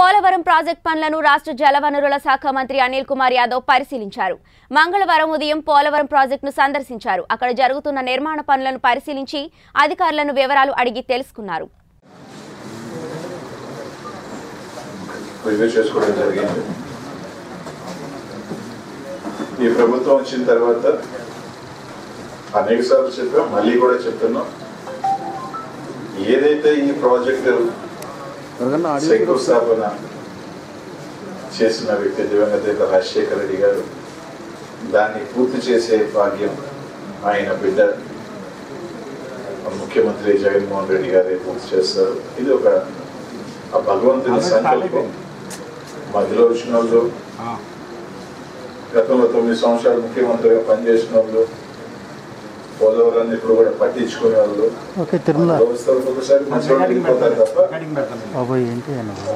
Polavaram project పనులను రాష్ట్ర జలవనరుల శాఖ మంత్రి అనిల్ కుమార్ యాదవ్ పరిశీలించారు. మంగళవారం ఉదయం పోలవరం ప్రాజెక్టును సందర్శించారు. అక్కడ జరుగుతున్న నిర్మాణ పనులను పరిశీలించి అధికారులను వివరాలు అడిగి తెలుసుకున్నారు. ఈ ప్రభుత్వం వచ్చిన తర్వాత అనేకసార్లు చెప్పాం, మళ్ళీ కూడా చెప్తున్నాం, ఏదైతే ఈ ప్రాజెక్టు శంకుస్థాపన చేసిన వ్యక్తి దివంగత రాజశేఖర రెడ్డి గారు దాన్ని పూర్తి చేసే భాగ్యం ఆయన బిడ్డ ముఖ్యమంత్రి జగన్మోహన్ రెడ్డి గారే పూర్తి చేస్తారు. ఇది ఒక భగవంతుని సంకల్పం. మధ్యలో వచ్చిన వాళ్ళు, గతంలో 9 సంవత్సరాలు ముఖ్యమంత్రిగా పనిచేసిన వాళ్ళు, పోలవరాన్ని ఇప్పుడు కూడా పట్టించుకునే వాళ్ళు మంచిపోతారు తప్ప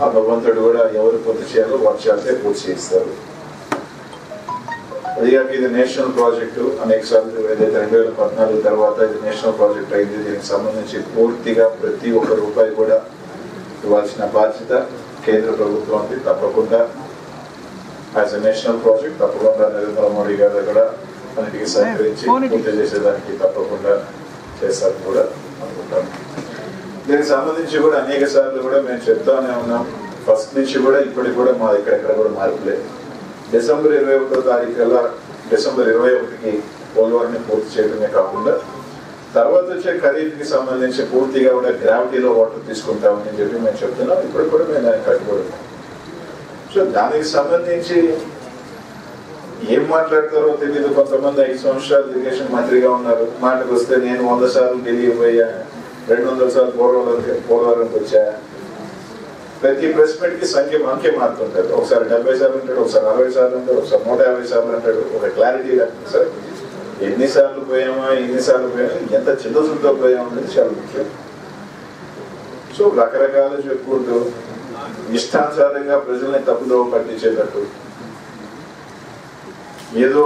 ఆ భగవంతుడు కూడా ఎవరు పూర్తి చేయాలో వాటి చేస్తే పూర్తి చేస్తారు. అదిగాక ఇది నేషనల్ ప్రాజెక్టు. అనేక సార్లు ఏదైతే 2014 తర్వాత ఇది నేషనల్ ప్రాజెక్ట్ అయింది. దీనికి సంబంధించి పూర్తిగా ప్రతి ఒక్క రూపాయి కూడా ఇవ్వాల్సిన బాధ్యత కేంద్ర ప్రభుత్వానికి తప్పకుండా యాజ్ ఎ నేషనల్ ప్రాజెక్ట్ తప్పకుండా నరేంద్ర మోడీ గారు కూడా అన్నిటికీ సహకరించి పూర్తి చేసేదానికి తప్పకుండా చేశారు కూడా అనుకుంటాను. దీనికి సంబంధించి కూడా అనేక సార్లు కూడా మేము చెప్తానే ఉన్నాం. ఫస్ట్ నుంచి కూడా ఇప్పటికి కూడా మా ఎక్కడెక్కడ కూడా మార్పులేదు. డిసెంబర్ 21కి పోలవరాన్ని పూర్తి చేయడమే కాకుండా తర్వాత వచ్చే ఖరీఫ్కి సంబంధించి పూర్తిగా కూడా గ్రావిటీలో వాటర్ తీసుకుంటామని చెప్పి మేము చెప్తున్నాం. ఇప్పుడు కూడా మేము దాన్ని కట్టుకోవడం. సో దానికి సంబంధించి ఏం మాట్లాడతారో తెలియదు. కొంతమంది 5 సంవత్సరాలు ఇరిగేషన్ మంత్రిగా ఉన్నారు. మాటకు వస్తే నేను 100 సార్లు ఢిల్లీకి పోయా, 200 సార్లు పోలవరంకి వచ్చా. ప్రతి ప్రెస్ మీట్కి అంకే మారుతుంటారు. ఒకసారి 70 సార్లు అంటాడు, ఒకసారి 60 సార్లు అంటాడు, ఒకసారి 150 సార్లు అంటాడు. ఒక క్లారిటీ లేకుండా సార్ ఎన్నిసార్లు పోయామా, ఎన్నిసార్లు పోయామా, ఎంత చిన్నసుతో పోయామో అనేది చాలా ముఖ్యం. సో రకరకాలు చెప్పుకుంటూ ఇష్టానుసారంగా ప్రజల్ని తప్పుదోవ పట్టించేటట్టు ఏదో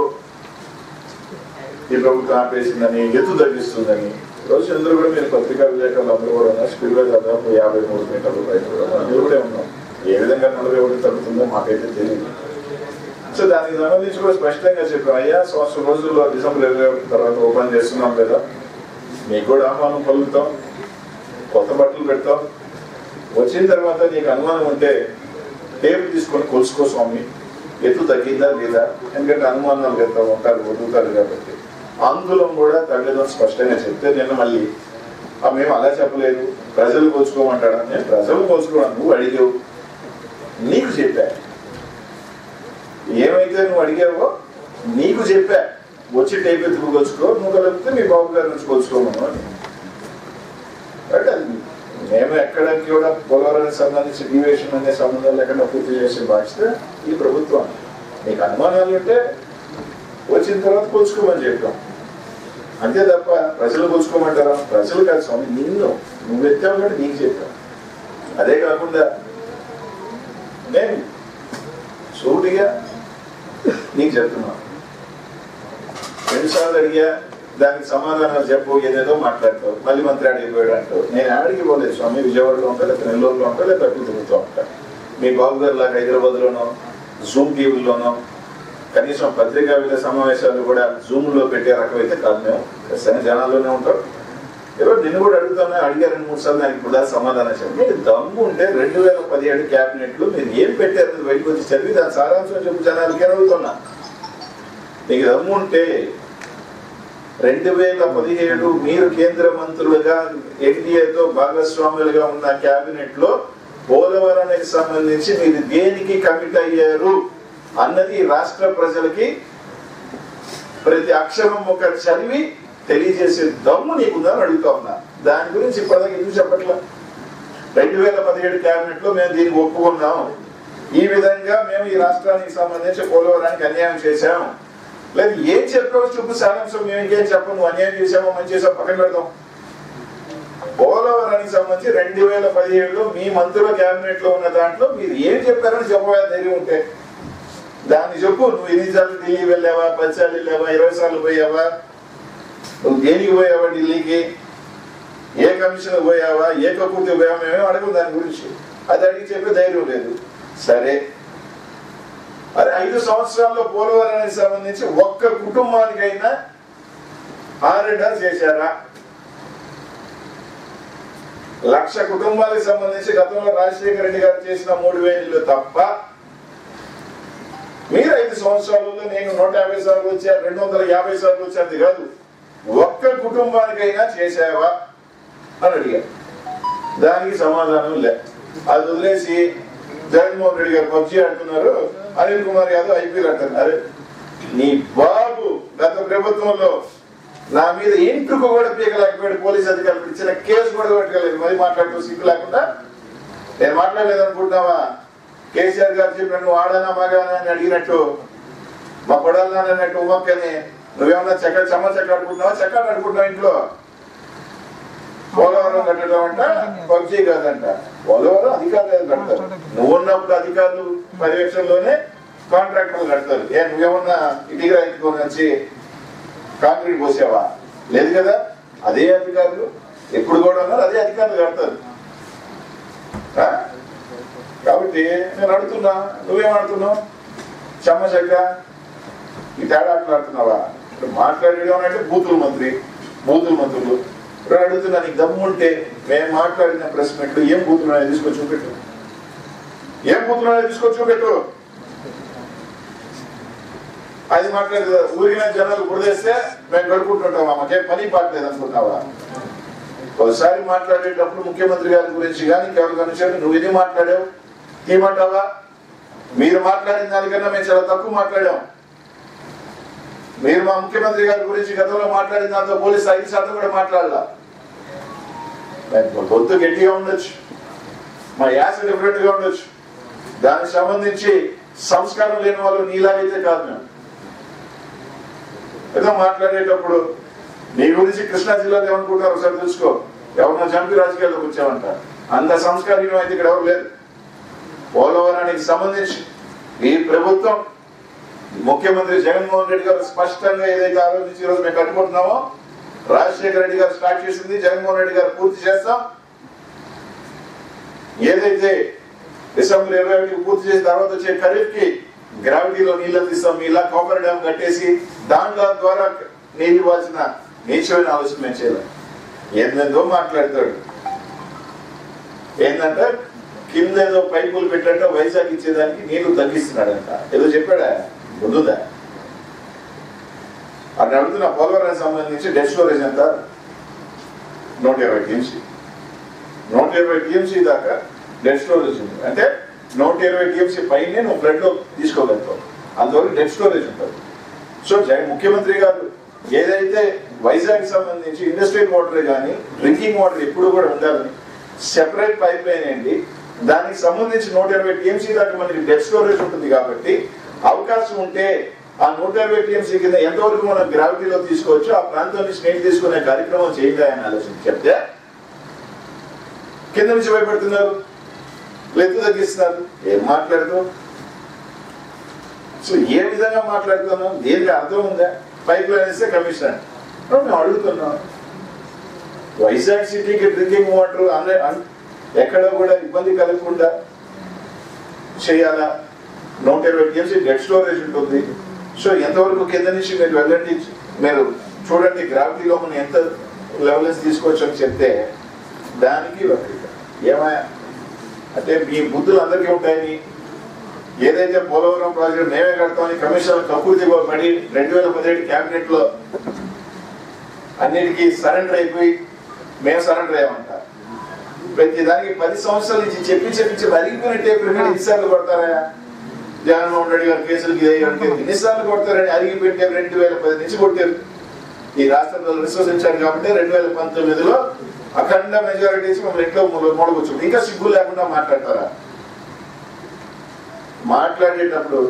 ఈ ప్రభుత్వం ఆపేసిందని ఎత్తు తగ్గిస్తుందని రోజు అందరూ కూడా మీరు పత్రికా విలేకరులు అందరూ కూడా ఉన్నారు. స్కూల్లో దాదాపు 53 మీటర్లు బయట కూడా అందరూ కూడా ఉన్నాం. ఏ విధంగా 41 తగ్గుతుందో మాకైతే తెలియదు. సో దానికి సంబంధించి కూడా స్పష్టంగా చెప్పాం, అయ్యా 1 సంవత్సరం రోజుల్లో డిసెంబర్ 21 తర్వాత ఓపెన్ చేస్తున్నాం కదా, మీకు కూడా ఆహ్వానం పలుకుతాం, కొత్త బట్టలు పెడతాం, వచ్చిన తర్వాత నీకు అనుమానం ఉంటే టేపు తీసుకొని కొలుసుకో స్వామి, ఎత్తు తగ్గిందా లేదా, ఎందుకంటే అనుమానాలు కదా ఉంటారు, వదులుతారు కాబట్టి ఆందోళన కూడా తగ్గదని స్పష్టంగా చెప్తే నేను మళ్ళీ మేము అలా చెప్పలేదు, ప్రజలు కోల్చుకోమంటాడా, నేను ప్రజలు కోల్చుకోవడం నువ్వు అడిగావు, నీకు చెప్పా, ఏమైతే నువ్వు అడిగావో నీకు చెప్పా, వచ్చి టైప్ ఎత్తుకు కోల్చుకో, నువ్వు కలిపితే మీ బాబు గారి నుంచి కోల్చుకోమను అని. అంటే మేము ఎక్కడానికి కూడా పోలవరానికి సంబంధించి డివియేషన్ అనే సంబంధం లేకుండా పూర్తి చేసే బాధ్యత ఈ ప్రభుత్వం. మీకు అనుమానాలు ఉంటే వచ్చిన తర్వాత కోల్చుకోమని చెప్తాం అంతే తప్ప ప్రజలు కోల్చుకోమంటారా, ప్రజలు కాదు స్వామి, నువ్వు ఎత్తావు కూడా నీకు చెప్తాం. అదే కాకుండా నేను సూటిగా నీకు చెప్తున్నా, 2 సార్లు అడిగా దానికి సమాధానాలు చెప్పు, ఏదేదో మాట్లాడతావు, మళ్ళీ మంత్రి అడిగిపోయాడు అంటావు. నేను ఆడికి పోలేదు స్వామి, విజయవాడలో ఉంటా, లేకపోతే నెల్లూరులో ఉంటా, లేదా అటు తిరుగుతూ ఉంటా. మీ బాబు గారు లాగా హైదరాబాద్లోనో జూమ్ టీవీల్లోనో కనీసం పత్రికా విలేకరుల సమావేశాలు కూడా జూమ్లో పెట్టే రకమైతే కాదు. మేము ఖచ్చితంగా జనాల్లోనే ఉంటాం. ఎవరు నిన్ను కూడా అడుగుతాను, అడిగా 2-3 సార్లు దానికి కూడా సమాధానం చెప్పండి. మీరు దమ్ము ఉంటే 2017 క్యాబినెట్లో మీరు ఏం పెట్టారు బయటకు వచ్చి చదివి దాని సారాంశం చెప్పు జనాలకి అడుగుతున్నా. నీకు దమ్ము ఉంటే 2017 మీరు కేంద్ర మంత్రులుగా ఎన్డీఏతో భాగస్వాములుగా ఉన్న క్యాబినెట్ లో పోలవరానికి సంబంధించి మీరు దేనికి కమిట్ అయ్యారు అన్నది రాష్ట్ర ప్రజలకి ప్రతి అక్షరం ఒక చదివి తెలియజేసే దమ్ము నీకుందని అడుగుతా ఉన్నా. దాని గురించి ఇప్పటిదాకా ఎందుకు చెప్పట్లా? 2017 క్యాబినెట్ లో మేము దీన్ని ఒప్పుకున్నాం, ఈ విధంగా మేము ఈ రాష్ట్రానికి సంబంధించి పోలవరానికి అన్యాయం చేశాం. లేదు ఏం చెప్పవచ్చు చూపు సారాంశం, మేము ఇంకేం చెప్పం, నువ్వు అన్యాయం చేసామో మంచి చేసామో పక్కన పెడతాం. పోలవరానికి సంబంధించి 2017 మీ మంత్రుల క్యాబినెట్ లో ఉన్న దాంట్లో మీరు ఏం చెప్పారని చెప్పవే ధైర్యం ఉంటే దాన్ని చెప్పు. నువ్వు 8 సార్లు ఢిల్లీ వెళ్ళావా, 10 సార్లు వెళ్ళావా, 20 సార్లు పోయావా, నువ్వు దేనికి పోయావా, ఢిల్లీకి ఏ కమిషన్ పోయావా, ఏ కక్కుర్తి పోయావా, మేమేం అడగం దాని గురించి. అది అడిగి చెప్పే ధైర్యం లేదు. సరే మరి 5 సంవత్సరాల్లో పోలవరానికి సంబంధించి ఒక్క కుటుంబానికైనా ఆర్డర్ చేశారా? 1,00,000 కుటుంబాలకు సంబంధించి గతంలో రాజశేఖర రెడ్డి గారు చేసిన 3,000 తప్ప మీరు 5 సంవత్సరాలలో నేను 150 సార్లు వచ్చాను, 250 సార్లు వచ్చేది కాదు, ఒక్క కుటుంబానికైనా చేసావా అని అడిగా. దానికి సమాధానం లే. అది వదిలేసి జగన్మోహన్ రెడ్డి గారు పబ్జీ అంటున్నారు, అనిల్ కుమార్ యాదవ్ ఐపీఎల్ అంటున్నారు. నీ బాబు గత ప్రభుత్వంలో నా మీద ఇంటికి కూడా పీకలేకపోయాడు, పోలీసు అధికారులకు ఇచ్చిన కేసు కూడా పెట్టగలేదు. మరి మాట్లాడుతూ సిగ్గు లేకుండా నేను మాట్లాడలేదు అనుకుంటున్నావా? కేసీఆర్ గారు చెప్పిన నువ్వు ఆడానా మగానా అని అడిగినట్టు, మా పొడల్నా అన్నట్టు ఉమ్మక్కని నువ్వేమన్నా చెక్కడుకుంటున్నావా? చెక్కలు అడుకుంటున్నావు ఇంట్లో. పోలవరం కట్టడం అంట పబ్జీ కాదంట. పోలవరం అధికారులు కడతారు, నువ్వు ఉన్నప్పుడు అధికారులు పర్యవేక్షణలోనే కాంట్రాక్టర్లు కడతారు. ఏ నువ్వేమన్నా ఇటీగా ఇంటికొని వచ్చి కాంక్రీట్ పోసేవా? లేదు కదా. అదే అధికారులు ఎప్పుడు కూడా ఉన్నారు, అదే అధికారులు కడతారు. కాబట్టి నేను అడుగుతున్నా, నువ్వేం అడుగుతున్నావు? చెమ్మచక్క ఈ తేడా ఆడుతున్నావా? మాట్లాడేదేమంటే బూతులు మంత్రులు ఇప్పుడు అడుగుతున్నా, నీకు దమ్ము ఉంటే మేము మాట్లాడిన ప్రశ్నట్లు ఏం బూతులు తీసుకొచ్చి చూపెట్టు, అది మాట్లాడదు. ఊరికిన జనాలు గుర్తిస్తే మేము గడుపుకుంటుంటావా? మాకేం పని పాటలేదు అనుకుంటావా? ఒకసారి మాట్లాడేటప్పుడు ముఖ్యమంత్రి గారి గురించి కానీ ఇంకెవరికైనా చెప్పి నువ్వు ఇది మాట్లాడావు ఏమంటావా? మీరు మాట్లాడిన దానికన్నా మేము చాలా తక్కువ మాట్లాడాం. మీరు మా ముఖ్యమంత్రి గారి గురించి గతంలో మాట్లాడిన దాంతో పోలీసు 5% కూడా మాట్లాడాల. గొంతు గట్టిగా ఉండొచ్చు, మా యాస డిఫరెంట్ గా ఉండొచ్చు, దానికి సంబంధించి సంస్కారం లేని వాళ్ళు నీలాగైతే కాదు. మేము ఏదో మాట్లాడేటప్పుడు నీ గురించి కృష్ణా జిల్లాలో ఏమనుకుంటారు ఒకసారి తెలుసుకో. ఎవరినో చంపి రాజకీయాల్లోకి వచ్చామంట. అంత సంస్కారం అయితే ఇక్కడ ఎవరు లేదు. పోలవరానికి సంబంధించి ఈ ప్రభుత్వం ముఖ్యమంత్రి జగన్మోహన్ రెడ్డి గారు స్పష్టంగా ఏదైతే ఆలోచించి ఈరోజు మేము కట్టుకుంటున్నామో, రాజశేఖర రెడ్డి గారు స్టార్ట్ చేసింది జగన్మోహన్ రెడ్డి గారు పూర్తి చేస్తాం. ఏదైతే డిసెంబర్ 21 పూర్తి చేసిన తర్వాత వచ్చే ఖరీఫ్ కి గ్రావిటీలో నీళ్ళు అందిస్తాం. ఇలా కాపర్ డ్యామ్ కట్టేసి దాంట్లో ద్వారా నీళ్ళు ఇవ్వాల్సిన నీచమైన ఆలోచన మేము చేయాలి. ఏందేందో మాట్లాడతాడు. ఏంటంటే కింద ఏదో పైపులు పెట్టంటే వైజాగ్ ఇచ్చేదానికి నీళ్లు తగ్గిస్తున్నాడంట. ఏదో చెప్పాడా? ముందుదా అక్కడ అడుగుతున్న పోలవరానికి సంబంధించి డెడ్ స్టోరేజ్ ఎంత? 120 టీఎంసీ. 120 టీఎంసీ దాకా డెడ్ స్టోరేజ్ ఉంది అంటే 120 టీఎంసీ పైనే నువ్వు బ్లడ్ లో తీసుకోగలుగుతావు, అందువల్ల డెడ్ స్టోరేజ్ ఉంటుంది. సో ముఖ్యమంత్రి గారు ఏదైతే వైజాగ్ సంబంధించి ఇండస్ట్రియల్ వాటర్ కానీ డ్రింకింగ్ వాటర్ ఎప్పుడు కూడా ఉండాలని సెపరేట్ పైప్ లైన్ అండి, దానికి సంబంధించి 120 టీఎంసీ దాకా మనకి డెడ్ స్టోరేజ్ ఉంటుంది. కాబట్టి అవకాశం ఉంటే ఆ 120 టీఎంసీ కింద ఎంతవరకు మనం గ్రావిటీలో తీసుకోవచ్చు, ఆ ప్రాంతాన్ని స్నేహితు తీసుకునే కార్యక్రమం చేయండి అని ఆలోచన చెప్తే కింద నుంచి భయపడుతున్నారు, లెత్తు తగ్గిస్తున్నారు. ఏం మాట్లాడుతాం? సో ఏ విధంగా మాట్లాడుతున్నాం? దీనికి అర్థం ఉందా? పైప్ లైన్ ఇస్తే కమిషన్ అంటే మేము అడుగుతున్నాం. వైజాగ్ సిటీకి డ్రింకింగ్ వాటర్ ఎక్కడ కూడా ఇబ్బంది కలగకుండా చేయాలా? 120 టీఎంసీ డెడ్ స్టోరేజ్ ఉంటుంది. సో ఎంతవరకు కింద నుంచి మీరు వెళ్ళండి, మీరు చూడండి గ్రావిటీలో మనం ఎంత లెవెల్స్ తీసుకోవచ్చు అని చెప్తే దానికి ఏమయ్యా అంటే మీ బుద్ధులు అందరికీ ఉంటాయని ఏదైతే పోలవరం ప్రాజెక్టు మేమే కడతామని కమిషనర్ కక్కుర్తి పడి 2017 క్యాబినెట్ లో అన్నిటికీ సరెండర్ అయిపోయి మేము సరెండర్ అయ్యామంట. ప్రతి దానికి 10 సంవత్సరాల నుంచి చెప్పి అరిగిపోయినట్టే ప్రిపేర్ ఎన్నిసార్లు కొడతారా? జగన్మోహన్ రెడ్డి గారు కేసులకి ఎన్నిసార్లు కొడతారని అరిగిపోయింటే 2010 నుంచి కొట్టారు. ఈ రాష్ట్రంలో విశ్వసించారు కాబట్టి 2019లో అఖండ మెజారిటీ ఇచ్చి మమ్మల్ని ఎట్లా మూడకొచ్చు. ఇంకా సిగ్గు లేకుండా మాట్లాడతారా? మాట్లాడేటప్పుడు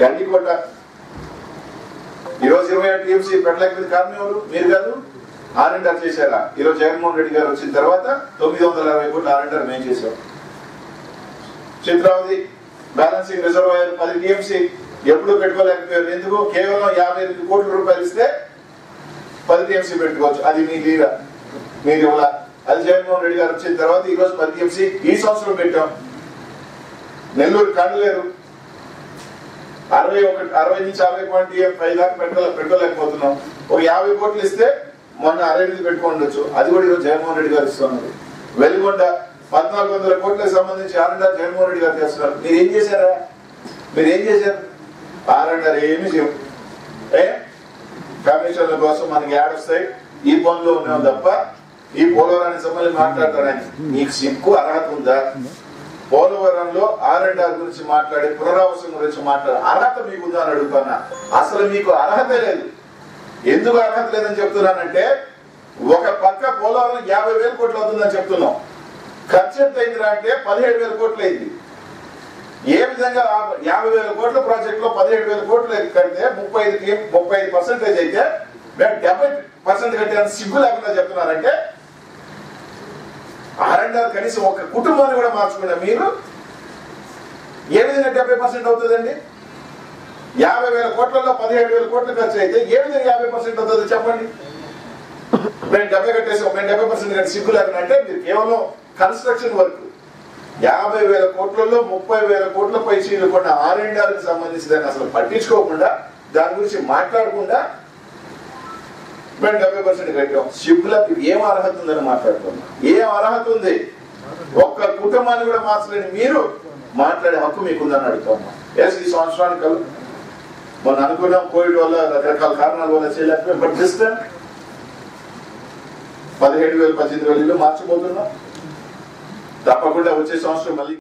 గండికోట ఈరోజు 20 టీఎంసీ పెట్టలేకపోతే కారణం ఎవరు? మీరు కాదు. R&R చేశారా? ఈరోజు జగన్మోహన్ రెడ్డి గారు వచ్చిన తర్వాత 960 కోట్లు R&R మేము చేశాం. చిత్రావతి బ్యాలెన్సింగ్ రిజర్వాయర్ 10 టీఎంసీ ఎప్పుడూ పెట్టుకోలేకపోయారు. ఎందుకు? కేవలం 58 కోట్ల రూపాయలు ఇస్తే 10 టీఎంసీ పెట్టుకోవచ్చు. అది మీ లీరా, మీరు అది జగన్మోహన్ రెడ్డి గారు వచ్చిన తర్వాత ఈరోజు 10 టీఎంసీ ఈ సంవత్సరం పెట్టాం. నెల్లూరు కానలేరు 60 నుంచి 50 పెట్టలేకపోతున్నాం. ఒక 50 కోట్లు ఇస్తే మొన్న 65 పెట్టుకోండొచ్చు, అది కూడా ఈరోజు జగన్మోహన్ రెడ్డి గారు ఇస్తున్నారు. వెలుగొండ 1400 కోట్లకు సంబంధించి 6.5 జగన్మోహన్ రెడ్డి గారు చేస్తున్నారు. మీరేం చేశారు? 6.5 ఏమి చేయవు. కమిషన్ల కోసం మనకి యాడ్ వస్తాయి, ఈ పనులు ఉన్నాం తప్ప ఈ పోలవరానికి సంబంధించి మాట్లాడతాడని నీకు సిక్కు అర్హత ఉందా? పోలవరంలో 6.5 గురించి మాట్లాడి పునరావాసం గురించి మాట్లాడే అర్హత మీకు ఉందా అని అడుగుతున్నా. అసలు మీకు అర్హత లేదు. ఎందుకు అర్హత లేదని చెప్తున్నానంటే, ఒక పక్క పోలవరం 50,000 కోట్లు అవుతుందని చెప్తున్నాం. ఖర్చు ఎంత అయిందిరా అంటే 17,000 కోట్లు అయింది. ఏ విధంగా 50,000 కోట్ల ప్రాజెక్ట్ లో 17,000 కోట్లు కడితే 35% అయితే మేము 70% కట్టే సిగ్గు లేకుండా చెప్తున్నారంటే, 6.5 కనీసం ఒక కుటుంబాన్ని కూడా మార్చుకున్న మీరు ఏ విధంగా 70% అవుతుందండి? 50,000 కోట్లలో 17,000 కోట్లు ఖర్చు అయితే ఏ విధంగా 50% అవుతుందో చెప్పండి. మేము 70% కట్టి సిగ్గు లేకుండా అంటే మీరు కేవలం కన్స్ట్రక్షన్ వర్క్ 50,000 కోట్లలో 30,000 కోట్ల పైసీలు కూడా 6.5కి సంబంధించి దాన్ని అసలు పట్టించుకోకుండా దాని గురించి మాట్లాడకుండా మేము 70% కట్టాం, సిగ్గులకు ఏం అర్హత ఉందని మాట్లాడుతున్నాం. ఏం అర్హత ఉంది? ఒక్క కుటుంబాన్ని కూడా మార్చలేని మీరు మాట్లాడే హక్కు మీకుందని అడుగుతున్నాం. ఎస్, ఈ సంవత్సరానికి మనం అనుకున్నాం కోవిడ్ వల్ల రకరకాల కారణాల వల్ల చేయలేకపోయాం, బట్ జస్ట్ 17,000 18,000 మార్చిపోతున్నాం. తప్పకుండా వచ్చే సంవత్సరం మళ్ళీ